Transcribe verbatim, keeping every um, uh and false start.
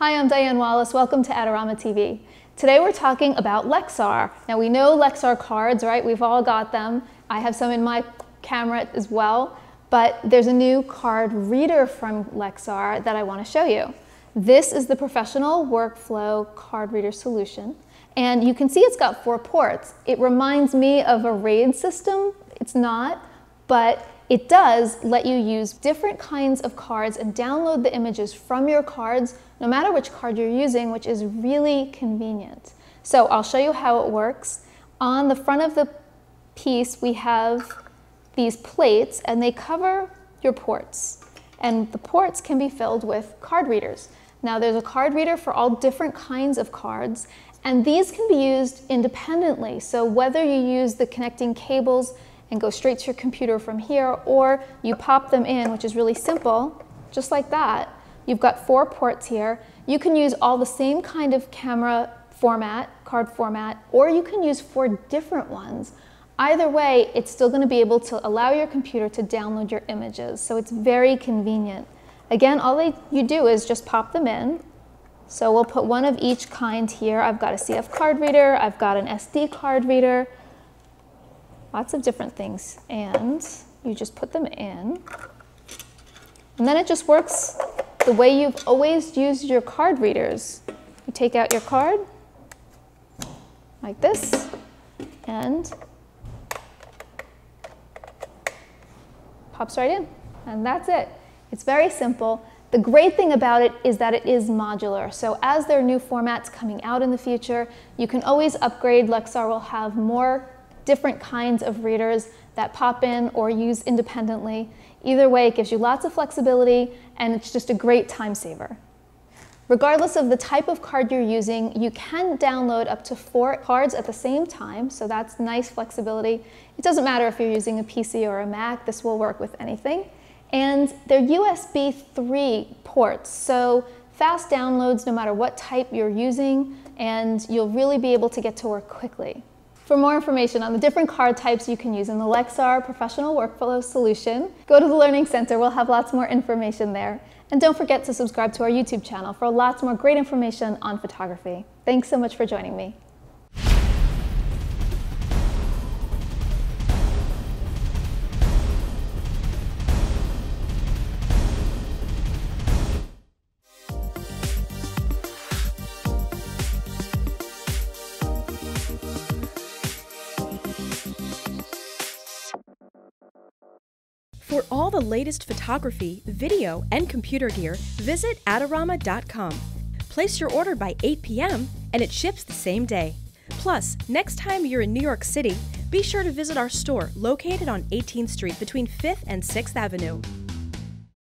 Hi, I'm Diane Wallace. Welcome to Adorama T V. Today we're talking about Lexar. Now we know Lexar cards, right? We've all got them. I have some in my camera as well, but there's a new card reader from Lexar that I want to show you. This is the Professional Workflow Card Reader Solution, and you can see it's got four ports. It reminds me of a RAID system. It's not, but it does let you use different kinds of cards and download the images from your cards, no matter which card you're using, which is really convenient. So I'll show you how it works. On the front of the piece, we have these plates, and they cover your ports. And the ports can be filled with card readers. Now there's a card reader for all different kinds of cards, and these can be used independently. So whether you use the connecting cables and go straight to your computer from here, or you pop them in, which is really simple, just like that. You've got four ports here. You can use all the same kind of camera format, card format, or you can use four different ones. Either way, it's still gonna be able to allow your computer to download your images, so it's very convenient. Again, all they, you do is just pop them in. So we'll put one of each kind here. I've got a C F card reader, I've got an S D card reader, lots of different things, and you just put them in. And then it just works the way you've always used your card readers. You take out your card, like this, and pops right in, and that's it. It's very simple. The great thing about it is that it is modular. So as there are new formats coming out in the future, you can always upgrade. Lexar will have more different kinds of readers that pop in or use independently. Either way, it gives you lots of flexibility, and it's just a great time saver. Regardless of the type of card you're using, you can download up to four cards at the same time, so that's nice flexibility. It doesn't matter if you're using a P C or a Mac, this will work with anything. And they're U S B three ports, so fast downloads no matter what type you're using, and you'll really be able to get to work quickly. For more information on the different card types you can use in the Lexar Professional Workflow Solution, go to the Learning Center. We'll have lots more information there. And don't forget to subscribe to our YouTube channel for lots more great information on photography. Thanks so much for joining me. For all the latest photography, video, and computer gear, visit Adorama dot com. Place your order by eight p m and it ships the same day. Plus, next time you're in New York City, be sure to visit our store located on eighteenth street between fifth and sixth avenue.